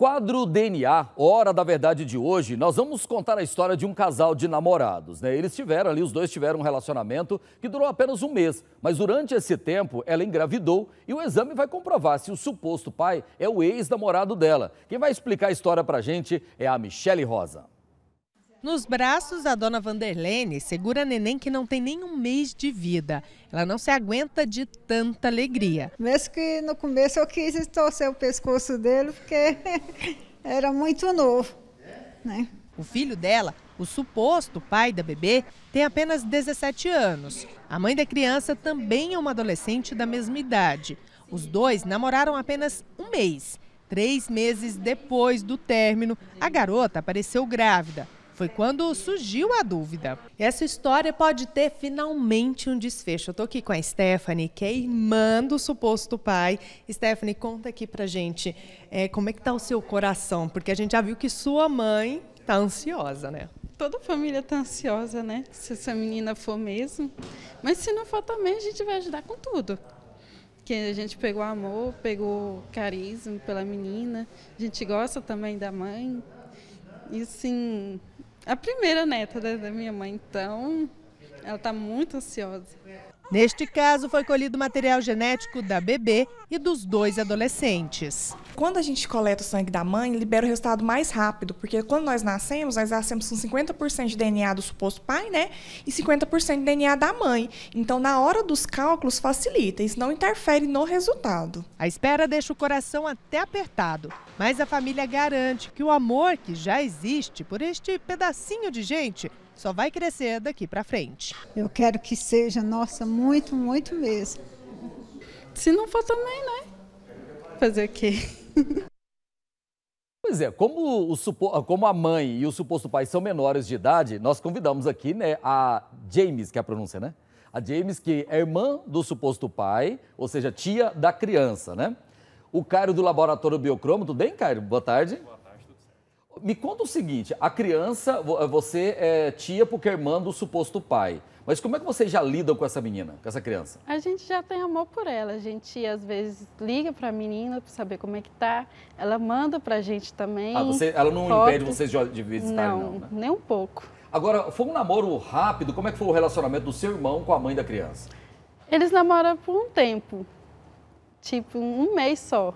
Quadro DNA, Hora da Verdade de hoje, nós vamos contar a história de um casal de namorados, né? Eles tiveram ali, os dois tiveram um relacionamento que durou apenas um mês, mas durante esse tempo ela engravidou e o exame vai comprovar se o suposto pai é o ex-namorado dela. Quem vai explicar a história pra gente é a Michelle Rosa. Nos braços, a dona Vanderlene segura a neném que não tem nem um mês de vida. Ela não se aguenta de tanta alegria. Mesmo que no começo eu quis torcer o pescoço dele, porque era muito novo, né? O filho dela, o suposto pai da bebê, tem apenas 17 anos. A mãe da criança também é uma adolescente da mesma idade. Os dois namoraram apenas um mês. 3 meses depois do término, a garota apareceu grávida. Foi quando surgiu a dúvida. Essa história pode ter finalmente um desfecho. Eu tô aqui com a Stephanie, que é irmã do suposto pai. Stephanie, conta aqui pra gente como é que tá o seu coração, porque a gente já viu que sua mãe tá ansiosa, né? Toda família tá ansiosa, né? Se essa menina for mesmo. Mas se não for também, a gente vai ajudar com tudo. Que a gente pegou amor, pegou carisma pela menina. A gente gosta também da mãe. E sim... A primeira neta da minha mãe, então, ela está muito ansiosa. Neste caso, foi colhido material genético da bebê e dos dois adolescentes. Quando a gente coleta o sangue da mãe, libera o resultado mais rápido, porque quando nós nascemos com 50% de DNA do suposto pai, né, e 50% de DNA da mãe. Então, na hora dos cálculos, facilita, isso não interfere no resultado. A espera deixa o coração até apertado, mas a família garante que o amor que já existe por este pedacinho de gente só vai crescer daqui para frente. Eu quero que seja, nossa, muito, muito mesmo. Se não for também, né? Fazer o quê? Pois é, como a mãe e o suposto pai são menores de idade, nós convidamos aqui, né, a Jamis, que é a pronúncia, né? A Jamis, que é irmã do suposto pai, ou seja, tia da criança, né? O Caio do Laboratório Biocromo, tudo bem, Caio? Boa tarde. Boa tarde. Me conta o seguinte, a criança, você é tia porque é irmã do suposto pai, mas como é que vocês já lidam com essa menina, com essa criança? A gente já tem amor por ela, a gente às vezes liga para a menina para saber como é que tá, ela manda para a gente também. Ah, ela não impede vocês de visitarem, não? Não, né? Nem um pouco. Agora, foi um namoro rápido, como é que foi o relacionamento do seu irmão com a mãe da criança? Eles namoram por um tempo, tipo um mês só.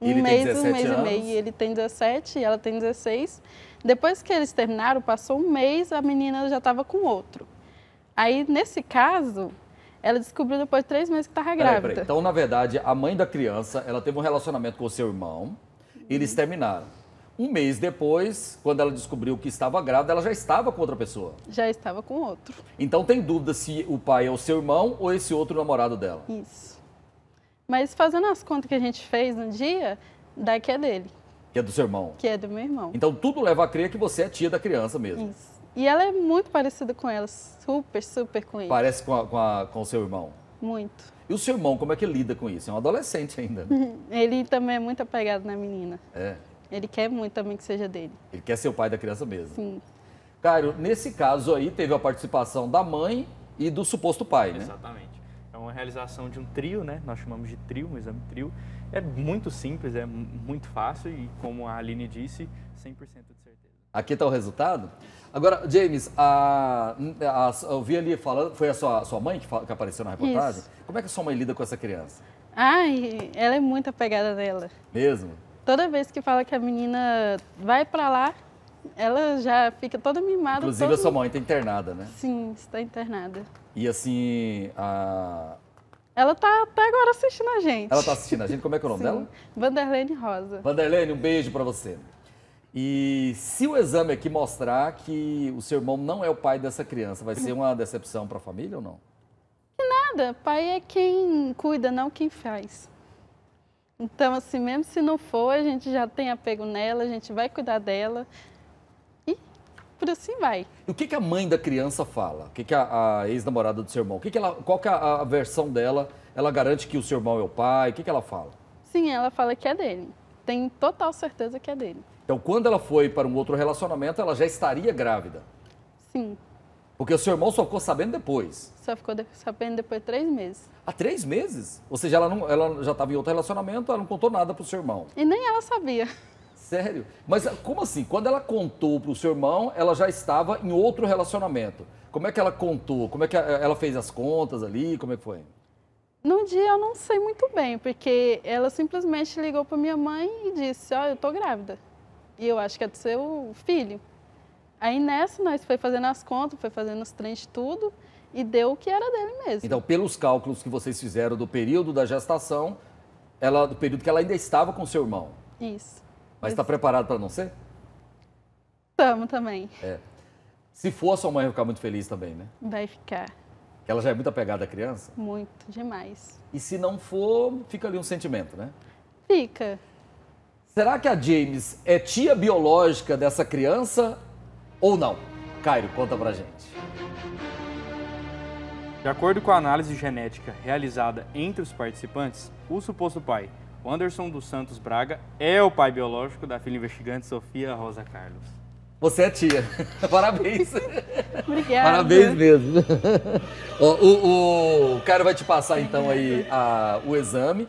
Um mês e meio. E ele tem 17 e ela tem 16. Depois que eles terminaram, passou um mês, a menina já estava com outro. Aí, nesse caso, ela descobriu depois de 3 meses que estava grávida. Peraí. Então, na verdade, a mãe da criança, ela teve um relacionamento com o seu irmão, eles terminaram. Um mês depois, quando ela descobriu que estava grávida, ela já estava com outra pessoa. Já estava com outro. Então, tem dúvida se o pai é o seu irmão ou esse outro namorado dela. Isso. Mas fazendo as contas que a gente fez um dia, daí que é dele. Que é do seu irmão? Que é do meu irmão. Então tudo leva a crer que você é tia da criança mesmo. Isso. E ela é muito parecida com ela, super, super com ele. Parece com o seu irmão? Muito. E o seu irmão, como é que ele lida com isso? É um adolescente ainda, né? Ele também é muito apegado na menina. É? Ele quer muito também que seja dele. Ele quer ser o pai da criança mesmo? Sim. Caio, nesse caso aí teve a participação da mãe e do suposto pai, né? Exatamente. Uma realização de um trio, né? Nós chamamos de trio, um exame trio. É muito simples, é muito fácil e, como a Aline disse, 100% de certeza. Aqui está o resultado. Agora, James, eu vi ali falando, foi a sua mãe que apareceu na reportagem? Isso. Como é que a sua mãe lida com essa criança? Ai, ela é muito apegada nela. Mesmo? Toda vez que fala que a menina vai para lá, ela já fica toda mimada. Inclusive, a sua mãe está internada, né? Sim, está internada. E assim, ela está até agora assistindo a gente. Ela está assistindo a gente? Como é que é o nome dela? Vanderlene Rosa. Vanderlene, um beijo para você. E se o exame aqui mostrar que o seu irmão não é o pai dessa criança, vai ser uma decepção para a família ou não? Nada, pai é quem cuida, não quem faz. Então, assim, mesmo se não for, a gente já tem apego nela, a gente vai cuidar dela. Por assim vai. E o que a mãe da criança fala? O que a ex-namorada do seu irmão? Qual que é a versão dela? Ela garante que o seu irmão é o pai? O que ela fala? Sim, ela fala que é dele. Tem total certeza que é dele. Então, quando ela foi para um outro relacionamento, ela já estaria grávida? Sim. Porque o seu irmão só ficou sabendo depois? Só ficou sabendo depois de 3 meses. Há 3 meses? Ou seja, ela já estava em outro relacionamento, ela não contou nada para o seu irmão? E nem ela sabia. Sério? Mas como assim? Quando ela contou para o seu irmão, ela já estava em outro relacionamento. Como é que ela contou? Como é que ela fez as contas ali? Como é que foi? No dia eu não sei muito bem, porque ela simplesmente ligou para minha mãe e disse, ó, eu tô grávida e eu acho que é do seu filho. Aí nessa nós foi fazendo as contas, foi fazendo os trens de tudo e deu o que era dele mesmo. Então, pelos cálculos que vocês fizeram do período da gestação, ela, do período que ela ainda estava com seu irmão. Isso. Mas está preparado para não ser? Estamos também. É. Se for, a sua mãe vai ficar muito feliz também, né? Vai ficar. Ela já é muito apegada à criança? Muito, demais. E se não for, fica ali um sentimento, né? Fica. Será que a Jamis é tia biológica dessa criança ou não? Caio, conta pra gente. De acordo com a análise genética realizada entre os participantes, o suposto pai, o Anderson dos Santos Braga, é o pai biológico da filha investigante Sofia Rosa Carlos. Você é tia. Parabéns. Obrigada. Parabéns mesmo. O cara vai te passar, então, aí o exame.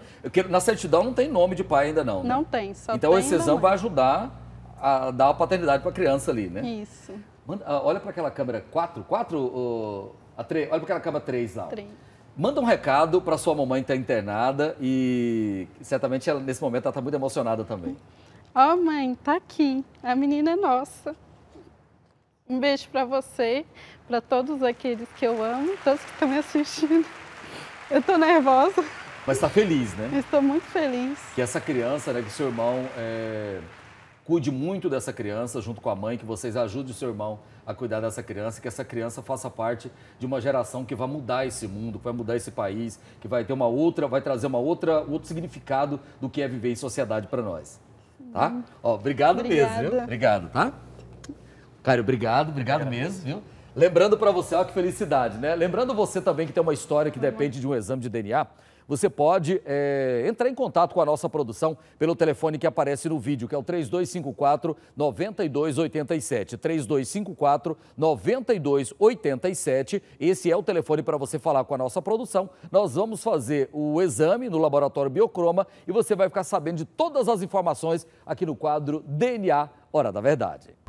Na certidão não tem nome de pai ainda, não. Né? Não tem, só então, tem esse exame vai ajudar a dar a paternidade para a criança ali, né? Isso. Manda, olha para aquela câmera 4, 4? Olha para aquela câmera 3 lá. 3. Manda um recado para sua mamãe que está internada e certamente ela, nesse momento, ela está muito emocionada também. Ó, mãe, tá aqui. A menina é nossa. Um beijo pra você, pra todos aqueles que eu amo, todos que estão me assistindo. Eu tô nervosa. Mas tá feliz, né? Estou muito feliz. Que essa criança, né, que seu irmão cuide muito dessa criança junto com a mãe, que vocês ajudem o seu irmão a cuidar dessa criança, que essa criança faça parte de uma geração que vai mudar esse mundo, que vai mudar esse país, que vai ter uma outra, vai trazer uma outra, outro significado do que é viver em sociedade pra nós. Tá? Ó, obrigado mesmo, viu? Obrigado, tá? Caio, obrigado mesmo, viu? Lembrando para você, ó, que felicidade, né? Lembrando você também que tem uma história que depende de um exame de DNA, você pode entrar em contato com a nossa produção pelo telefone que aparece no vídeo, que é o 3254-9287. 3254-9287, esse é o telefone para você falar com a nossa produção. Nós vamos fazer o exame no Laboratório Biocromo e você vai ficar sabendo de todas as informações aqui no quadro DNA Hora da Verdade.